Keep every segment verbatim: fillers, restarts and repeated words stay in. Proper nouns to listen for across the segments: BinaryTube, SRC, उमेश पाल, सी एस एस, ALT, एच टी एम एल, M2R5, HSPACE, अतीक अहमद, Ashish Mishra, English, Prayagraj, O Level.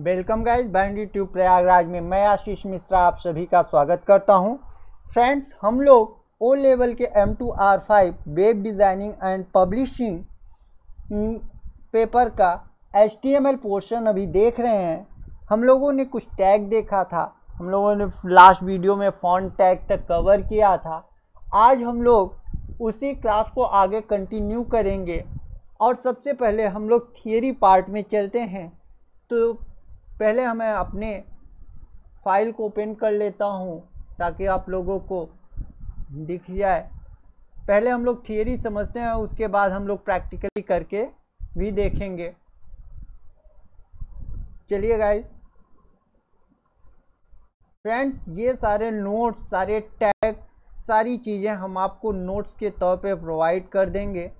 Welcome guys, binary tube Prayagraj में मैं आशीष मिश्रा आप सभी का स्वागत करता हूं। फ्रेंड्स, हम लोग ओ लेवल के M two R five web designing and publishing paper का एच टी एम एल portion अभी देख रहे हैं। हम लोगों ने कुछ टैग देखा था, हम लोगों ने लास्ट वीडियो में फॉन्ट टैग तक कवर किया था। आज हम लोग उसी क्लास को आगे कंटिन्यू करेंगे और सबसे पहले हम लोग थियरी पार्ट में चलते हैं। तो पहले हमें अपने फाइल को ओपन कर लेता हूं ताकि आप लोगों को दिख जाए। पहले हम लोग थियरी समझते हैं, उसके बाद हम लोग प्रैक्टिकली करके भी देखेंगे। चलिए गाइस, फ्रेंड्स ये सारे नोट्स, सारे टैग, सारी चीज़ें हम आपको नोट्स के तौर पे प्रोवाइड कर देंगे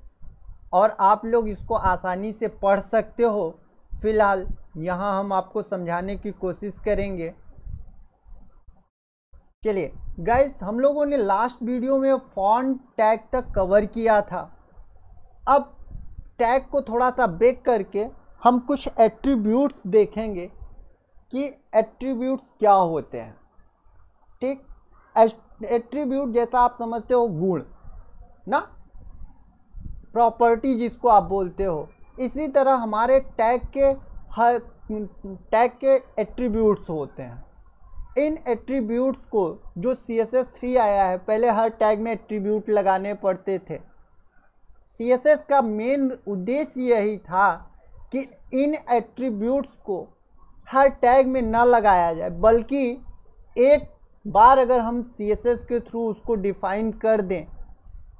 और आप लोग इसको आसानी से पढ़ सकते हो। फिलहाल यहाँ हम आपको समझाने की कोशिश करेंगे। चलिए गाइस, हम लोगों ने लास्ट वीडियो में फॉन्ट टैग तक कवर किया था। अब टैग को थोड़ा सा ब्रेक करके हम कुछ एट्रीब्यूट्स देखेंगे कि एट्रीब्यूट्स क्या होते हैं। ठीक, एट्रीब्यूट जैसा आप समझते हो गुण ना, प्रॉपर्टी जिसको आप बोलते हो, इसी तरह हमारे टैग के हर टैग के एट्रीब्यूट्स होते हैं। इन एट्रीब्यूट्स को जो सी एस एस थ्री आया है, पहले हर टैग में एट्रीब्यूट लगाने पड़ते थे। सी एस एस का मेन उद्देश्य यही था कि इन एट्रीब्यूट्स को हर टैग में ना लगाया जाए, बल्कि एक बार अगर हम सी एस एस के थ्रू उसको डिफाइन कर दें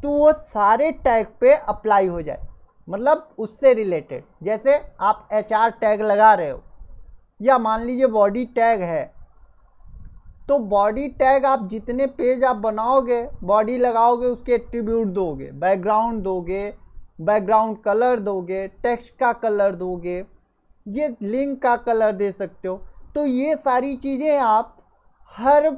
तो वो सारे टैग पे अप्लाई हो जाए, मतलब उससे रिलेटेड। जैसे आप एच आर टैग लगा रहे हो या मान लीजिए बॉडी टैग है, तो बॉडी टैग आप जितने पेज आप बनाओगे, बॉडी लगाओगे, उसके एट्रीब्यूट दोगे, बैकग्राउंड दोगे, बैकग्राउंड कलर दोगे, टेक्स्ट का कलर दोगे, ये लिंक का कलर दे सकते हो। तो ये सारी चीज़ें आप हर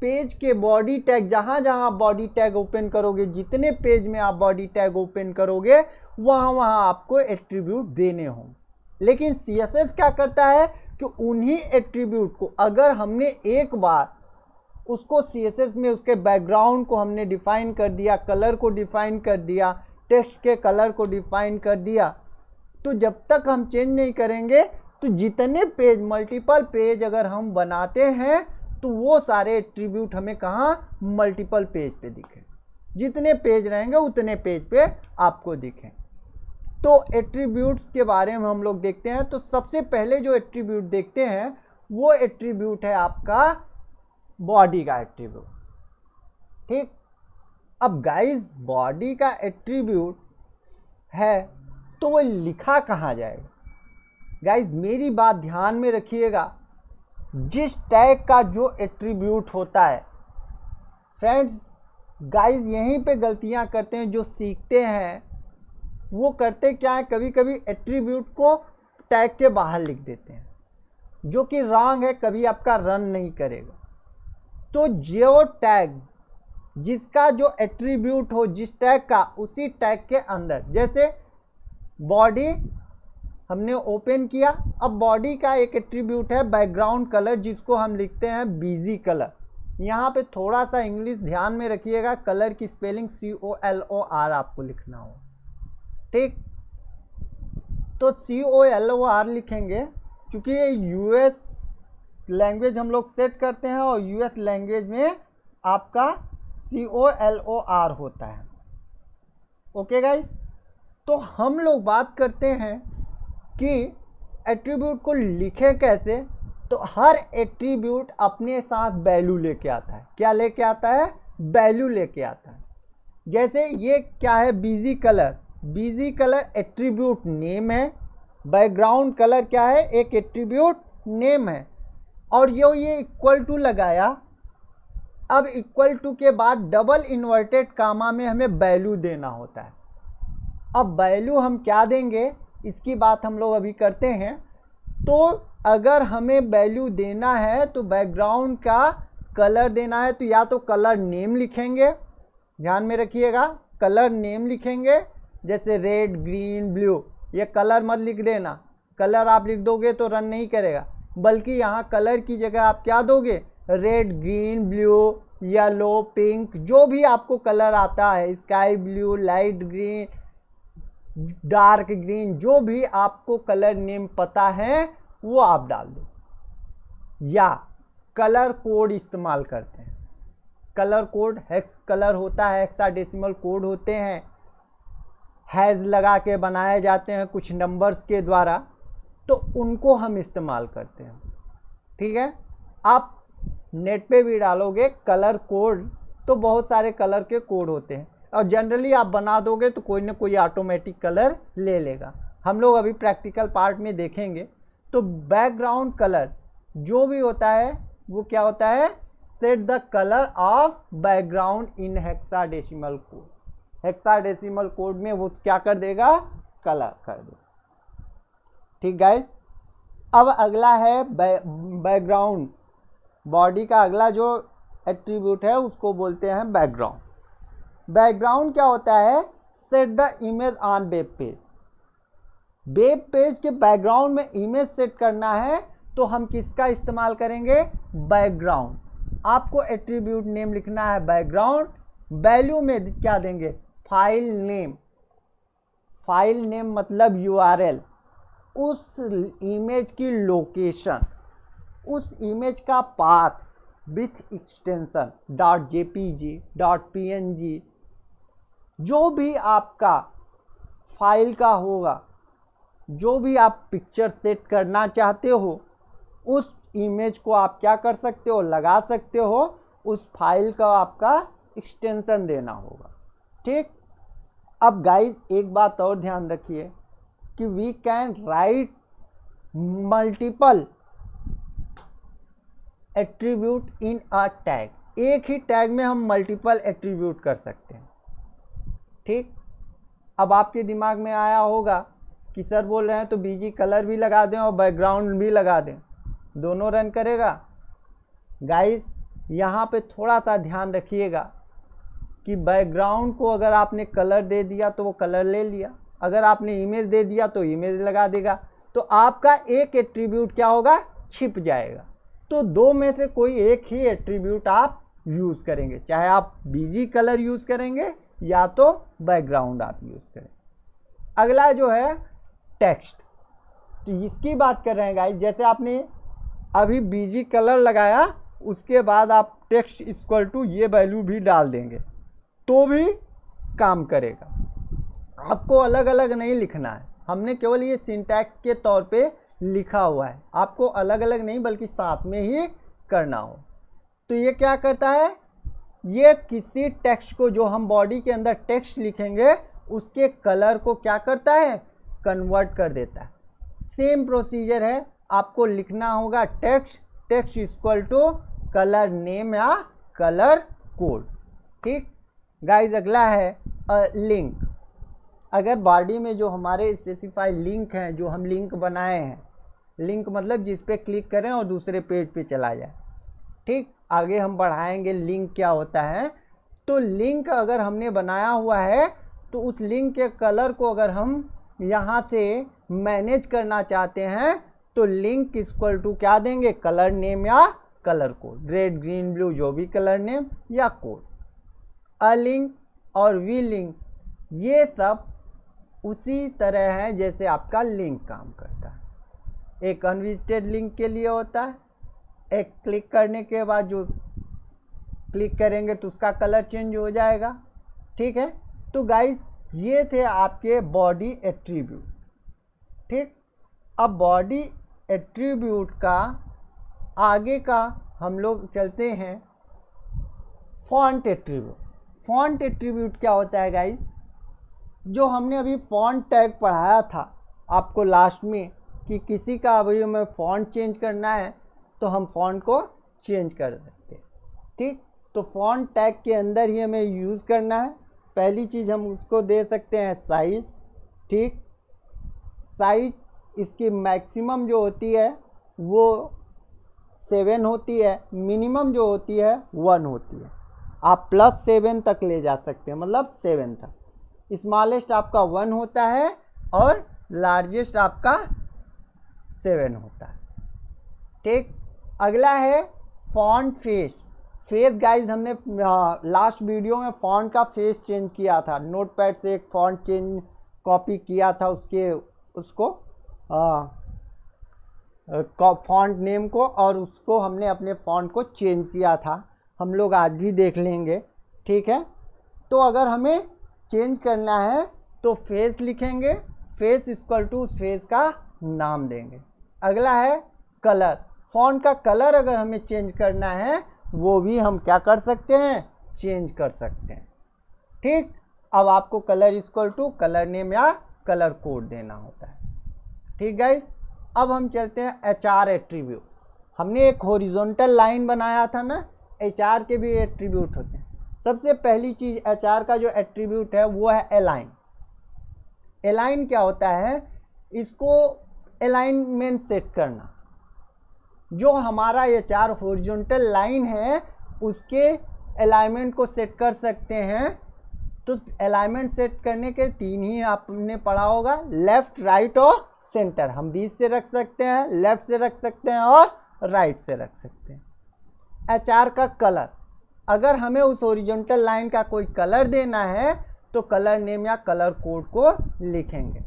पेज के बॉडी टैग, जहाँ जहाँ आप बॉडी टैग ओपन करोगे, जितने पेज में आप बॉडी टैग ओपन करोगे, वहाँ वहाँ आपको एट्रीब्यूट देने हों। लेकिन सी एस एस क्या करता है कि उन्हीं एट्रीब्यूट को अगर हमने एक बार उसको सी एस एस में उसके बैकग्राउंड को हमने डिफ़ाइन कर दिया, कलर को डिफ़ाइन कर दिया, टेक्स्ट के कलर को डिफ़ाइन कर दिया, तो जब तक हम चेंज नहीं करेंगे तो जितने पेज, मल्टीपल पेज अगर हम बनाते हैं तो वो सारे एट्रीब्यूट हमें कहाँ, मल्टीपल पेज पे दिखें। जितने पेज रहेंगे उतने पेज पे आपको दिखें। तो एट्रीब्यूट्स के बारे में हम लोग देखते हैं। तो सबसे पहले जो एट्रीब्यूट देखते हैं वो एट्रीब्यूट है आपका बॉडी का एट्रीब्यूट। ठीक, अब गाइस बॉडी का एट्रीब्यूट है तो वो लिखा कहाँ जाएगा? गाइस मेरी बात ध्यान में रखिएगा, जिस टैग का जो एट्रीब्यूट होता है, फ्रेंड्स गाइस यहीं पे गलतियां करते हैं जो सीखते हैं। वो करते क्या है, कभी कभी एट्रीब्यूट को टैग के बाहर लिख देते हैं, जो कि रॉन्ग है, कभी आपका रन नहीं करेगा। तो जो टैग जिसका जो एट्रीब्यूट हो जिस टैग का, उसी टैग के अंदर, जैसे बॉडी हमने ओपन किया, अब बॉडी का एक एट्रीब्यूट है बैकग्राउंड कलर, जिसको हम लिखते हैं बिजी कलर। यहाँ पे थोड़ा सा इंग्लिश ध्यान में रखिएगा, कलर की spelling C O L O R आपको लिखना हो। ठीक, तो सी ओ एल ओ आर लिखेंगे क्योंकि ये यूएस लैंग्वेज हम लोग सेट करते हैं और यूएस लैंग्वेज में आपका सी ओ एल ओ आर होता है। ओके गाइस, तो हम लोग बात करते हैं कि एट्रीब्यूट को लिखें कैसे। तो हर एट्रीब्यूट अपने साथ वैल्यू लेके आता है। क्या लेके आता है? वैल्यू लेके आता है। जैसे ये क्या है, busy colour. Busy colour attribute name है, बैकग्राउंड कलर क्या है, एक एट्रीब्यूट नेम है। और यो ये इक्वल टू लगाया, अब इक्वल टू के बाद डबल इन्वर्टेड कामा में हमें वैल्यू देना होता है। अब वैल्यू हम क्या देंगे, इसकी बात हम लोग अभी करते हैं। तो अगर हमें वैल्यू देना है तो बैकग्राउंड का कलर देना है, तो या तो कलर नेम लिखेंगे, ध्यान में रखिएगा कलर नेम लिखेंगे, जैसे रेड, ग्रीन, ब्लू, ये कलर मत लिख देना, कलर आप लिख दोगे तो रन नहीं करेगा, बल्कि यहाँ कलर की जगह आप क्या दोगे, red, green, blue, yellow, pink, जो भी आपको कलर आता है, sky blue, light green, dark green, जो भी आपको कलर नेम पता है वो आप डाल दो। या कलर कोड इस्तेमाल करते हैं, कलर कोड हेक्स कलर होता है, हेक्साडेसिमल कोड होते हैं, हैज़ लगा के बनाए जाते हैं कुछ नंबर्स के द्वारा, तो उनको हम इस्तेमाल करते हैं। ठीक है, आप नेट पे भी डालोगे कलर कोड तो बहुत सारे कलर के कोड होते हैं, और जनरली आप बना दोगे तो कोई ना कोई ऑटोमेटिक कलर ले लेगा। हम लोग अभी प्रैक्टिकल पार्ट में देखेंगे। तो बैकग्राउंड कलर जो भी होता है वो क्या होता है, set the colour of background in hexadecimal code. Hexadecimal code में वो क्या कर देगा, कलर कर देगा। ठीक गाइस, अब अगला है बैकग्राउंड। बॉडी का अगला जो एट्रीब्यूट है उसको बोलते हैं बैकग्राउंड। बैकग्राउंड क्या होता है, set the image on web page. Web page के बैकग्राउंड में इमेज सेट करना है तो हम किसका इस्तेमाल करेंगे, बैकग्राउंड। आपको एट्रीब्यूट नेम लिखना है बैकग्राउंड, वैल्यू में क्या देंगे, फाइल नेम। फाइल नेम मतलब यूआरएल, उस इमेज की लोकेशन, उस इमेज का path with extension dot JPG, dot PNG, जो भी आपका फाइल का होगा, जो भी आप पिक्चर सेट करना चाहते हो उस इमेज को आप क्या कर सकते हो, लगा सकते हो। उस फाइल का आपका एक्सटेंशन देना होगा। ठीक, अब गाइज एक बात और ध्यान रखिए कि we can write multiple attribute in a tag. एक ही टैग में हम मल्टीपल एट्रीब्यूट कर सकते हैं। ठीक, अब आपके दिमाग में आया होगा कि सर बोल रहे हैं तो बीजी कलर भी लगा दें और बैकग्राउंड भी लगा दें, दोनों रन करेगा। गाइस यहाँ पे थोड़ा सा ध्यान रखिएगा कि बैकग्राउंड को अगर आपने कलर दे दिया तो वो कलर ले लिया, अगर आपने इमेज दे दिया तो इमेज लगा देगा, तो आपका एक एट्रीब्यूट क्या होगा, छिप जाएगा। तो दो में से कोई एक ही एट्रीब्यूट आप यूज़ करेंगे, चाहे आप बीजी कलर यूज़ करेंगे या तो बैकग्राउंड आप यूज़ करेंगे। अगला जो है टेक्स्ट, तो इसकी बात कर रहे हैं गाइस। जैसे आपने अभी बीजी कलर लगाया, उसके बाद आप टेक्स्ट इक्वल टू ये वैल्यू भी डाल देंगे तो भी काम करेगा। आपको अलग अलग नहीं लिखना है, हमने केवल ये सिंटैक्स के तौर पे लिखा हुआ है, आपको अलग अलग नहीं बल्कि साथ में ही करना हो। तो ये क्या करता है, ये किसी टेक्स्ट को जो हम बॉडी के अंदर टेक्स्ट लिखेंगे उसके कलर को क्या करता है, कन्वर्ट कर देता है। सेम प्रोसीजर है, आपको लिखना होगा text, text equal to colour name या कलर कोड। ठीक गाइज, अगला है अ लिंक। अगर बॉडी में जो हमारे स्पेसिफाइड लिंक हैं, जो हम लिंक बनाए हैं, लिंक मतलब जिस पे क्लिक करें और दूसरे पेज पे चला जाए। ठीक, आगे हम बढ़ाएंगे लिंक क्या होता है। तो लिंक अगर हमने बनाया हुआ है तो उस लिंक के कलर को अगर हम यहाँ से मैनेज करना चाहते हैं तो लिंक इक्वल टू क्या देंगे, कलर नेम या colour code, red, green, blue, जो भी कलर नेम या कोड। अ लिंक और वी लिंक ये सब उसी तरह है जैसे आपका लिंक काम करता है। एक अनविजिटेड लिंक के लिए होता है, एक क्लिक करने के बाद जो क्लिक करेंगे तो उसका कलर चेंज हो जाएगा। ठीक है, तो गाइस ये थे आपके बॉडी एट्रीब्यूट। ठीक, अब बॉडी एट्रीब्यूट का आगे का हम लोग चलते हैं फॉन्ट एट्रीब्यूट। फॉन्ट एट्रीब्यूट क्या होता है गाइस, जो हमने अभी फॉन्ट टैग पढ़ाया था आपको लास्ट में, कि किसी का अभी हमें फॉन्ट चेंज करना है तो हम फॉन्ट को चेंज कर सकते हैं। ठीक, तो फॉन्ट टैग के अंदर ही हमें यूज़ करना है। पहली चीज़ हम उसको दे सकते हैं साइज़। ठीक, साइज़ इसकी मैक्सिमम जो होती है वो सेवन होती है, मिनिमम जो होती है वन होती है। आप प्लस सेवन तक ले जा सकते हैं, मतलब सेवन तक। स्मॉलेस्ट आपका वन होता है और लार्जेस्ट आपका सेवन होता है। ठीक, अगला है फॉन्ट फेस। फेस गाइज हमने लास्ट वीडियो में फॉन्ट का फेस चेंज किया था, नोटपैड से एक फॉन्ट चेंज कॉपी किया था उसके उसको फॉन्ट नेम को, और उसको हमने अपने फॉन्ट को चेंज किया था, हम लोग आज भी देख लेंगे। ठीक है, तो अगर हमें चेंज करना है तो फेस लिखेंगे, फेस इक्वल टू फेस का नाम देंगे। अगला है कलर। फॉन्ट का कलर अगर हमें चेंज करना है वो भी हम क्या कर सकते हैं, चेंज कर सकते हैं। ठीक, अब आपको colour equal to colour name या कलर कोड देना होता है। ठीक गाइस, अब हम चलते हैं एच आर एट्रीब्यूट। हमने एक हॉरिजॉन्टल लाइन बनाया था ना, एच आर के भी एट्रीब्यूट होते हैं। सबसे पहली चीज़ एच आर का जो एट्रीब्यूट है वो है एलाइन। एलाइन क्या होता है, इसको एलाइनमेंट सेट करना। जो हमारा एच आर हॉरिजॉन्टल लाइन है उसके अलाइनमेंट को सेट कर सकते हैं। तो अलाइनमेंट सेट करने के तीन ही आपने पढ़ा होगा, लेफ़्ट राइट और सेंटर। हम बीच से रख सकते हैं, लेफ़्ट से रख सकते हैं और राइट से रख सकते हैं। एच आर का कलर, अगर हमें उस हॉरिजॉन्टल लाइन का कोई कलर देना है तो कलर नेम या कलर कोड को लिखेंगे।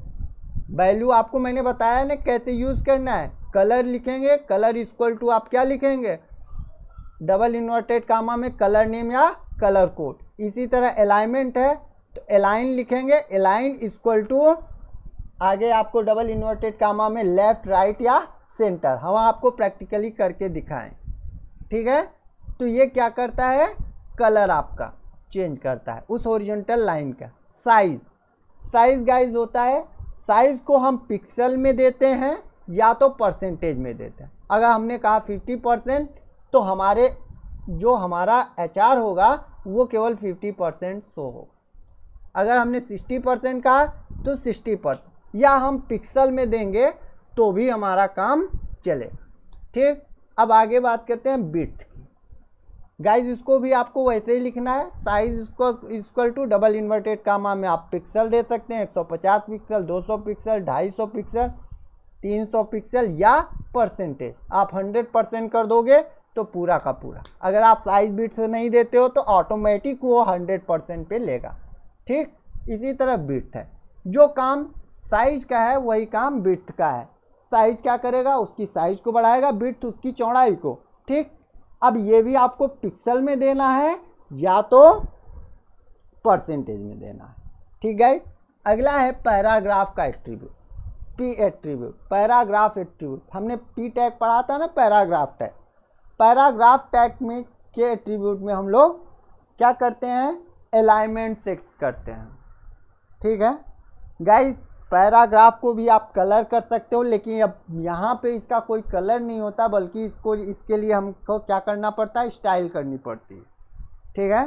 वैल्यू आपको मैंने बताया ना कैसे यूज़ करना है। कलर लिखेंगे, कलर इक्वल टू आप क्या लिखेंगे, डबल इन्वर्टेड कामा में कलर नेम या कलर कोड। इसी तरह अलाइनमेंट है तो अलाइन लिखेंगे, अलाइन इक्वल टू आगे आपको डबल इन्वर्टेड कामा में लेफ़्ट राइट या सेंटर। हम आपको प्रैक्टिकली करके दिखाएं। ठीक है, तो ये क्या करता है, कलर आपका चेंज करता है उस हॉरिजॉन्टल लाइन का। साइज़, साइज़ गाइज होता है, साइज़ को हम पिक्सल में देते हैं या तो परसेंटेज में देते हैं। अगर हमने कहा फिफ्टी परसेंट तो हमारे जो हमारा एच आर होगा वो केवल फिफ्टी परसेंट शो होगा। अगर हमने सिक्सटी परसेंट कहा तो सिक्सटी परसेंट, या हम पिक्सल में देंगे तो भी हमारा काम चले। ठीक, अब आगे बात करते हैं बिट की। गाइज इसको भी आपको वैसे ही लिखना है, साइज इसको equal to double inverted comma में आप पिक्सल दे सकते हैं, एक सौ पचास पिक्सल, दो सौ पिक्सल, दो सौ पचास पिक्सल, तीन सौ पिक्सल, या परसेंटेज। आप सौ परसेंट कर दोगे तो पूरा का पूरा। अगर आप साइज बिट से नहीं देते हो तो ऑटोमेटिक वो सौ परसेंट पे लेगा। ठीक, इसी तरह बिट है, जो काम साइज का है वही काम बिट का है। साइज क्या करेगा, उसकी साइज को बढ़ाएगा, बिट उसकी चौड़ाई को। ठीक, अब ये भी आपको पिक्सल में देना है या तो परसेंटेज में देना है। ठीक है, अगला है पैराग्राफ का attribute, P attribute, paragraph attribute. हमने पी टैग पढ़ा था ना, पैराग्राफ टैग। पैराग्राफ टैग में के एट्रीब्यूट में हम लोग क्या करते हैं, अलाइनमेंट सेट करते हैं। ठीक है गाइस, पैराग्राफ को भी आप कलर कर सकते हो, लेकिन अब यहाँ पे इसका कोई कलर नहीं होता, बल्कि इसको इसके लिए हमको क्या करना पड़ता है, स्टाइल करनी पड़ती है। ठीक है,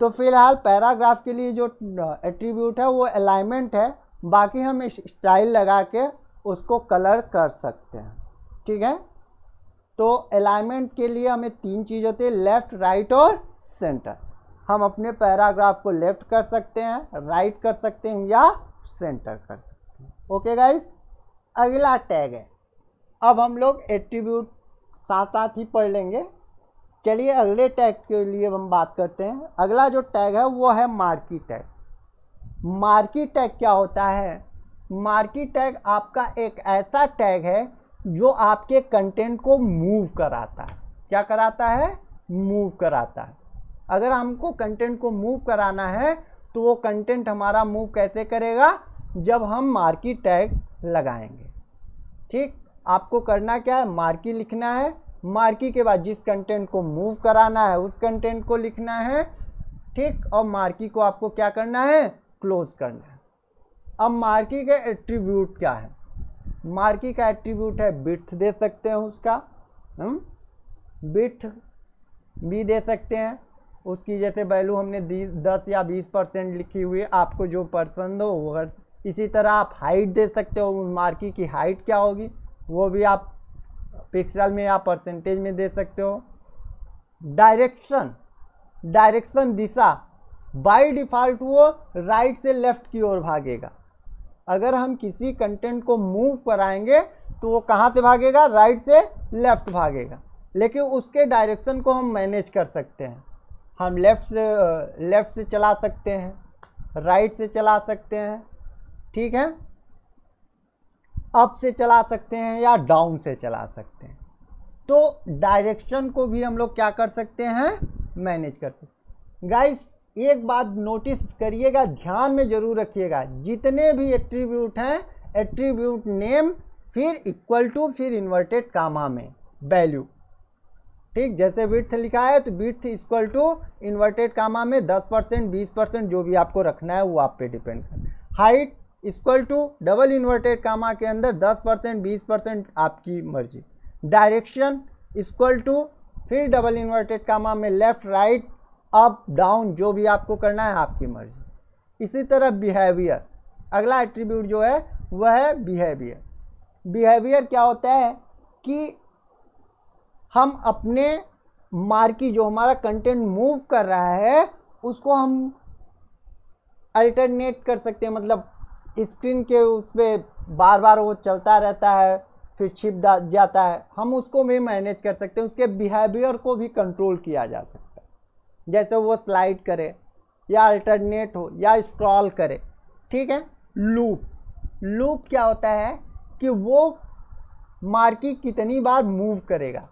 तो फिलहाल पैराग्राफ के लिए जो एट्रीब्यूट है वो अलाइनमेंट है, बाकी हम स्टाइल लगा के उसको कलर कर सकते हैं। ठीक है, तो अलाइनमेंट के लिए हमें तीन चीज़ होती है, लेफ़्ट राइट और सेंटर। हम अपने पैराग्राफ को लेफ़्ट कर सकते हैं, राइट कर सकते हैं, या सेंटर कर सकते हैं। ओके गाइज, अगला टैग है। अब हम लोग एट्रीब्यूट साथ साथ ही पढ़ लेंगे। चलिए अगले टैग के लिए हम बात करते हैं। अगला जो टैग है वो है मार्की टैग। मार्की टैग क्या होता है, मार्की टैग आपका एक ऐसा टैग है जो आपके कंटेंट को मूव कराता है। क्या कराता है, मूव कराता है। अगर हमको कंटेंट को मूव कराना है तो वो कंटेंट हमारा मूव कैसे करेगा, जब हम मार्की टैग लगाएंगे। ठीक, आपको करना क्या है, मार्की लिखना है, मार्की के बाद जिस कंटेंट को मूव कराना है उस कंटेंट को लिखना है। ठीक, और मार्की को आपको क्या करना है, क्लोज करना है। अब मार्की के एट्रीब्यूट क्या है, मार्की का एट्रीब्यूट है बिट दे सकते हैं उसका, हम बिट भी दे सकते हैं उसकी। जैसे वैल्यू हमने दी दस या बीस परसेंट लिखी हुई है, आपको जो पसंद हो वो। इसी तरह आप हाइट दे सकते हो, मार्की की हाइट क्या होगी वो भी आप पिक्सल में या परसेंटेज में दे सकते हो। डायरेक्शन, डायरेक्शन दिशा, बाय डिफ़ॉल्ट वो राइट से लेफ़्ट की ओर भागेगा। अगर हम किसी कंटेंट को मूव कराएंगे तो वो कहाँ से भागेगा, राइट से लेफ़्ट भागेगा, लेकिन उसके डायरेक्शन को हम मैनेज कर सकते हैं। हम लेफ़्ट से लेफ़्ट से चला सकते हैं, राइट से चला सकते हैं, ठीक है, अप से चला सकते हैं या डाउन से चला सकते हैं। तो डायरेक्शन को भी हम लोग क्या कर सकते हैं, मैनेज कर सकते हैं। गाइस एक बात नोटिस करिएगा, ध्यान में ज़रूर रखिएगा, जितने भी एट्रीब्यूट हैं, एट्रीब्यूट नेम फिर इक्वल टू फिर इन्वर्टेड कामा में वैल्यू, ठीक, जैसे विड्थ लिखा है तो width equal to inverted comma में दस परसेंट, बीस परसेंट जो भी आपको रखना है वो आप पे डिपेंड करता है। Height equal to double inverted comma के अंदर दस परसेंट, बीस परसेंट आपकी मर्जी। डायरेक्शन इक्वल टू फिर डबल इन्वर्टेड कामा में लेफ़्ट, राइट, अप, डाउन जो भी आपको करना है आपकी मर्जी। इसी तरह बिहेवियर, अगला एट्रीब्यूट जो है वह है बिहेवियर। बिहेवियर क्या होता है कि हम अपने मार्की जो हमारा कंटेंट मूव कर रहा है उसको हम अल्टरनेट कर सकते हैं, मतलब स्क्रीन के उस पर बार बार वो चलता रहता है फिर छिप जाता है, हम उसको भी मैनेज कर सकते हैं, उसके बिहेवियर को भी कंट्रोल किया जा सकता है। जैसे वो स्लाइड करे या अल्टरनेट हो या स्क्रॉल करे, ठीक है। लूप, लूप क्या होता है कि वो मार्की कितनी बार मूव करेगा,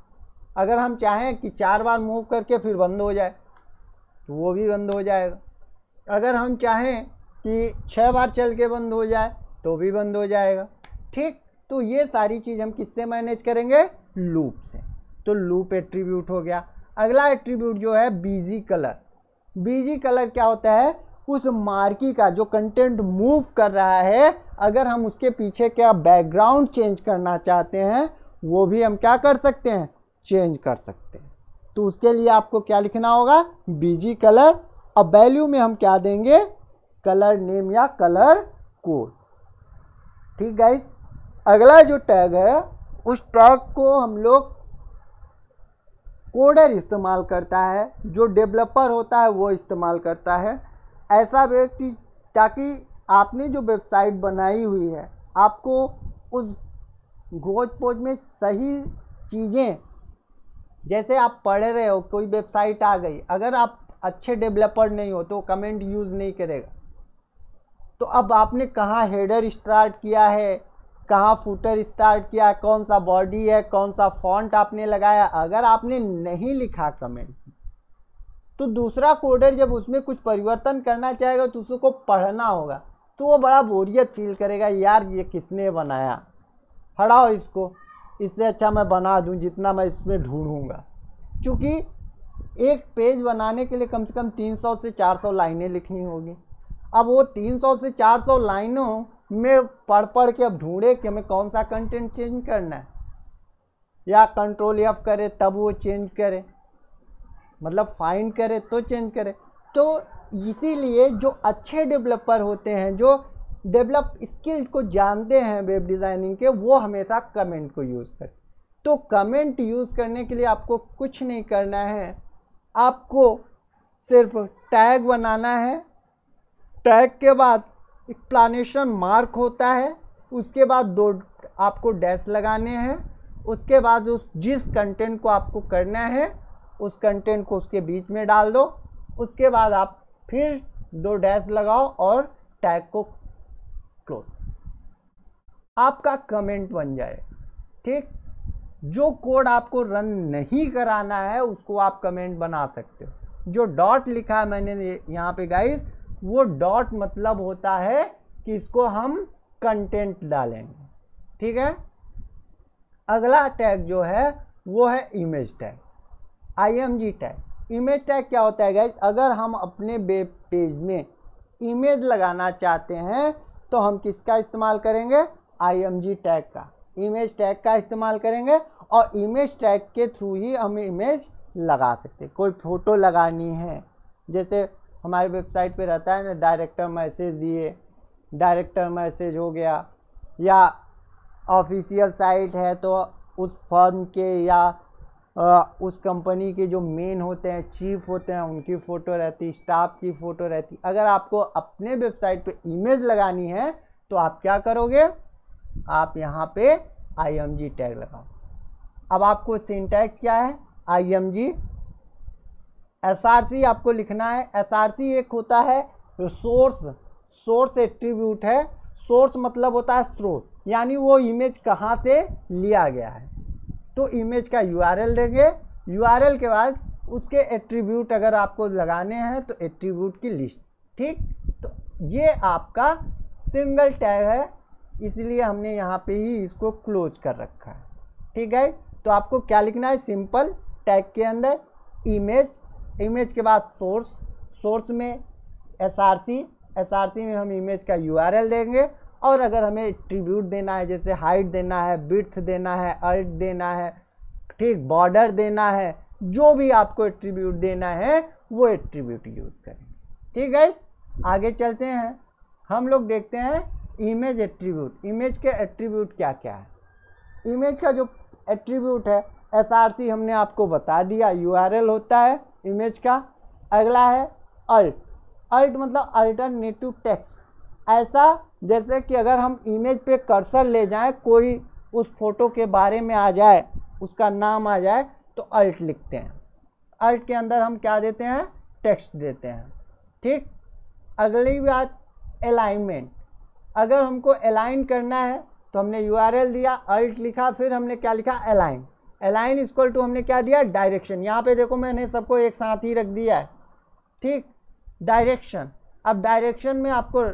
अगर हम चाहें कि चार बार मूव करके फिर बंद हो जाए तो वो भी बंद हो जाएगा, अगर हम चाहें कि छः बार चल के बंद हो जाए तो भी बंद हो जाएगा, ठीक। तो ये सारी चीज़ हम किससे मैनेज करेंगे, लूप से। तो लूप एट्रीब्यूट हो गया। अगला एट्रीब्यूट जो है बिजी कलर। बिजी कलर क्या होता है, उस मार्की का जो कंटेंट मूव कर रहा है अगर हम उसके पीछे क्या बैकग्राउंड चेंज करना चाहते हैं वो भी हम क्या कर सकते हैं, चेंज कर सकते हैं। तो उसके लिए आपको क्या लिखना होगा, बिजी कलर। अब वैल्यू में हम क्या देंगे, कलर नेम या कलर कोड, ठीक गाइस। अगला जो टैग है उस टैग को हम लोग कोडर इस्तेमाल करता है, जो डेवलपर होता है वो इस्तेमाल करता है, ऐसा व्यक्ति, ताकि आपने जो वेबसाइट बनाई हुई है आपको उस घोज पोज में सही चीज़ें, जैसे आप पढ़ रहे हो कोई वेबसाइट आ गई, अगर आप अच्छे डेवलपर नहीं हो तो कमेंट यूज़ नहीं करेगा। तो अब आपने कहाँ हेडर स्टार्ट किया है, कहाँ फुटर स्टार्ट किया, कौन सा बॉडी है, कौन सा फॉन्ट आपने लगाया, अगर आपने नहीं लिखा कमेंट, तो दूसरा कोडर जब उसमें कुछ परिवर्तन करना चाहेगा तो उसको पढ़ना होगा, तो वो बड़ा बोरियत फील करेगा, यार ये किसने बनाया, हटाओ इसको, इससे अच्छा मैं बना दूं जितना मैं इसमें ढूंढूंगा। क्योंकि एक पेज बनाने के लिए कम से कम तीन सौ से चार सौ लाइनें लिखनी होगी। अब वो तीन सौ से चार सौ लाइनों में पढ़ पढ़ के अब ढूंढे कि हमें कौन सा कंटेंट चेंज करना है, या कंट्रोल एफ करे तब वो चेंज करे, मतलब फाइंड करे तो चेंज करे। तो इसीलिए जो अच्छे डेवलपर होते हैं, जो डेवलप स्किल को जानते हैं वेब डिज़ाइनिंग के, वो हमेशा कमेंट को यूज़ करें। तो कमेंट यूज़ करने के लिए आपको कुछ नहीं करना है, आपको सिर्फ टैग बनाना है, टैग के बाद एक्सप्लेनेशन मार्क होता है, उसके बाद दो आपको डैश लगाने हैं, उसके बाद उस जिस कंटेंट को आपको करना है उस कंटेंट को उसके बीच में डाल दो, उसके बाद आप फिर दो डैश लगाओ और टैग को क्लोज, आपका कमेंट बन जाए, ठीक। जो कोड आपको रन नहीं कराना है उसको आप कमेंट बना सकते हो। जो डॉट लिखा है मैंने यहाँ पे गाइस, वो डॉट मतलब होता है कि इसको हम कंटेंट डालेंगे, ठीक है। अगला टैग जो है वो है image tag, I M G tag. Image tag क्या होता है गाइस, अगर हम अपने वेब पेज में इमेज लगाना चाहते हैं तो हम किसका इस्तेमाल करेंगे, आई एम जी टैग का, इमेज टैग का इस्तेमाल करेंगे। और इमेज टैग के थ्रू ही हम इमेज लगा सकते हैं। कोई फ़ोटो लगानी है, जैसे हमारी वेबसाइट पे रहता है ना डायरेक्टर मैसेज दिए, डायरेक्टर मैसेज हो गया, या ऑफिशियल साइट है तो उस फर्म के या उस कंपनी के जो मेन होते हैं, चीफ होते हैं, उनकी फ़ोटो रहती, स्टाफ की फ़ोटो रहती। अगर आपको अपने वेबसाइट पे इमेज लगानी है तो आप क्या करोगे, आप यहाँ पे आई एम जी टैग लगाओ। अब आपको सिंटैक्स क्या है, I M G. S R C आपको लिखना है, एस आर सी एक होता है जो सोर्स सोर्स एट्रीब्यूट है। सोर्स मतलब होता है स्रोत, यानी वो इमेज कहाँ से लिया गया है। तो इमेज का यू आर एल देंगे, यू आर एल के बाद उसके एट्रीब्यूट अगर आपको लगाने हैं तो एट्रीब्यूट की लिस्ट, ठीक। तो ये आपका सिंगल टैग है, इसलिए हमने यहाँ पे ही इसको क्लोज कर रखा है, ठीक है। तो आपको क्या लिखना है, सिंपल टैग के अंदर इमेज, इमेज के बाद सोर्स, सोर्स में S R C, S R C में हम इमेज का यू आर एल देंगे। और अगर हमें एट्रीब्यूट देना है, जैसे हाइट देना है, विड्थ देना है, अल्ट देना है, ठीक, बॉर्डर देना है, जो भी आपको एट्रीब्यूट देना है वो एट्रीब्यूट यूज़ करेंगे, ठीक है। आगे चलते हैं, हम लोग देखते हैं इमेज एट्रीब्यूट। इमेज के एट्रीब्यूट क्या क्या है। इमेज का जो एट्रीब्यूट है, एस आर सी हमने आपको बता दिया, यू आर एल होता है इमेज का। अगला है अल्ट। अल्ट मतलब अल्टरनेटिव टेक्स्ट। ऐसा जैसे कि अगर हम इमेज पे कर्सर ले जाएं, कोई उस फोटो के बारे में आ जाए, उसका नाम आ जाए, तो अल्ट लिखते हैं। अल्ट के अंदर हम क्या देते हैं, टेक्स्ट देते हैं, ठीक। अगली बात अलाइनमेंट। अगर हमको अलाइन करना है तो हमने यू आर एल दिया, अल्ट लिखा, फिर हमने क्या लिखा, अलाइन। अलाइन इक्वल टू हमने क्या दिया, डायरेक्शन। यहाँ पे देखो मैंने सबको एक साथ ही रख दिया है, ठीक, डायरेक्शन। अब डायरेक्शन में आपको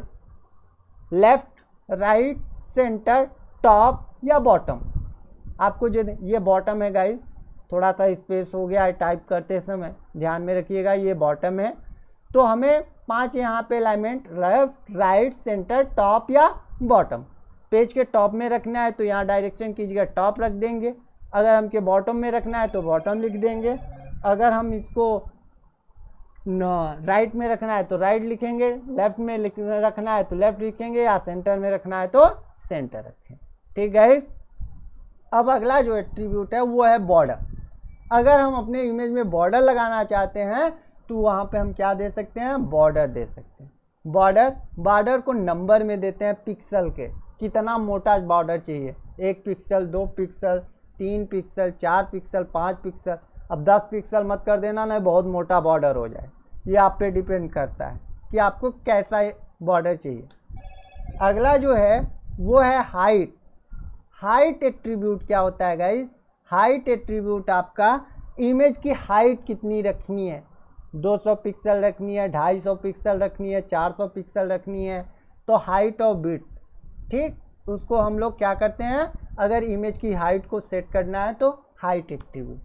लेफ़्ट, राइट, सेंटर, टॉप या बॉटम आपको जो, ये बॉटम है गाइस, थोड़ा सा स्पेस हो गया है टाइप करते समय, ध्यान में रखिएगा, ये बॉटम है। तो हमें पांच यहाँ पे alignment, left, right, centre, top या बॉटम। पेज के टॉप में रखना है तो यहाँ डायरेक्शन की जगह टॉप रख देंगे, अगर हमके बॉटम में रखना है तो बॉटम लिख देंगे, अगर हम इसको राइट में रखना है तो राइट लिखेंगे, लेफ़्ट में रखना है तो लेफ़्ट लिखेंगे, या सेंटर में रखना है तो सेंटर रखें, ठीक है। अब अगला जो एट्रीब्यूट है वो है बॉर्डर। अगर हम अपने इमेज में बॉर्डर लगाना चाहते हैं तो वहाँ पे हम क्या दे सकते हैं, बॉर्डर दे सकते हैं। बॉर्डर बॉर्डर को नंबर में देते हैं, पिक्सल के, कितना मोटा बॉर्डर चाहिए, एक पिक्सल, दो पिक्सल, तीन पिक्सल, चार पिक्सल, पाँच पिक्सल। अब दस पिक्सल मत कर देना, ना बहुत मोटा बॉर्डर हो जाए। ये आप पे डिपेंड करता है कि आपको कैसा बॉर्डर चाहिए। अगला जो है वो है हाइट। हाइट एट्रीब्यूट क्या होता है गाइस, हाइट एट्रीब्यूट आपका इमेज की हाइट कितनी रखनी है, दो सौ पिक्सल रखनी है, दो सौ पचास पिक्सल रखनी है, चार सौ पिक्सल रखनी है। तो हाइट और विड्थ, ठीक, उसको हम लोग क्या करते हैं, अगर इमेज की हाइट को सेट करना है तो हाइट एट्रीब्यूट,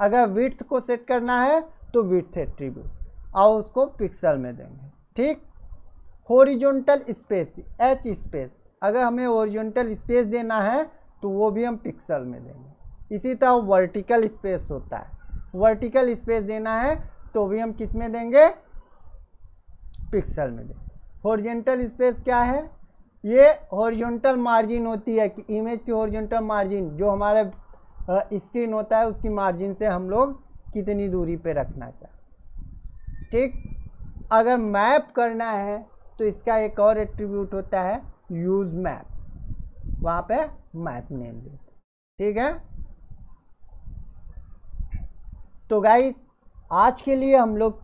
अगर विड्थ को सेट करना है तो विड्थ एट्रीब्यूट, और उसको पिक्सल में देंगे, ठीक। हॉरिजॉन्टल स्पेस, एच स्पेस, अगर हमें हॉरिजॉन्टल स्पेस देना है तो वो भी हम पिक्सल में देंगे। इसी तरह वर्टिकल स्पेस होता है, वर्टिकल स्पेस देना है तो भी हम किस में देंगे, पिक्सल में देंगे। हॉरिजॉन्टल स्पेस क्या है, ये हॉरिजॉन्टल मार्जिन होती है कि इमेज की हॉरिजॉन्टल मार्जिन जो हमारे स्क्रीन होता है उसकी मार्जिन से हम लोग कितनी दूरी पे रखना चाहते, ठीक। अगर मैप करना है तो इसका एक और एट्रीब्यूट होता है यूज़ मैप, वहाँ पे मैप नेम देते, ठीक है। तो गाइस आज के लिए हम लोग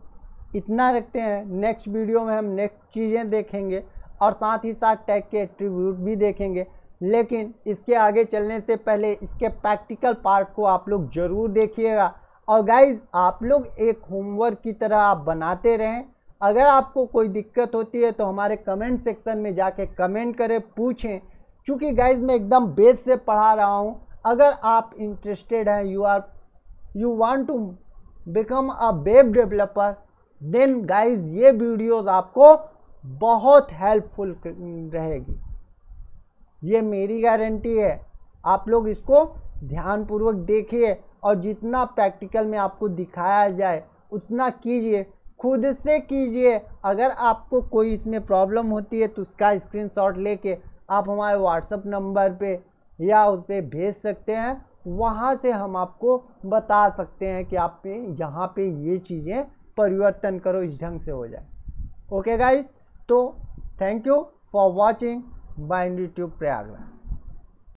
इतना रखते हैं, नेक्स्ट वीडियो में हम नेक्स्ट चीज़ें देखेंगे और साथ ही साथ टैग के एट्रीब्यूट भी देखेंगे। लेकिन इसके आगे चलने से पहले इसके प्रैक्टिकल पार्ट को आप लोग ज़रूर देखिएगा। और गाइज आप लोग एक होमवर्क की तरह आप बनाते रहें। अगर आपको कोई दिक्कत होती है तो हमारे कमेंट सेक्शन में जाके कमेंट करें, पूछें, क्योंकि गाइज मैं एकदम बेस से पढ़ा रहा हूँ। अगर आप इंटरेस्टेड हैं, you are you want to become a web developer, then guys ये वीडियोस आपको बहुत हेल्पफुल रहेगी, ये मेरी गारंटी है। आप लोग इसको ध्यानपूर्वक देखिए और जितना प्रैक्टिकल में आपको दिखाया जाए उतना कीजिए, खुद से कीजिए। अगर आपको कोई इसमें प्रॉब्लम होती है तो उसका स्क्रीनशॉट लेके आप हमारे व्हाट्सएप नंबर पे या उस पर भेज सकते हैं, वहाँ से हम आपको बता सकते हैं कि आप पे यहाँ पे ये चीज़ें परिवर्तन करो, इस ढंग से हो जाए। ओके गाइस, तो thank you for watching binary tube Prayagraj.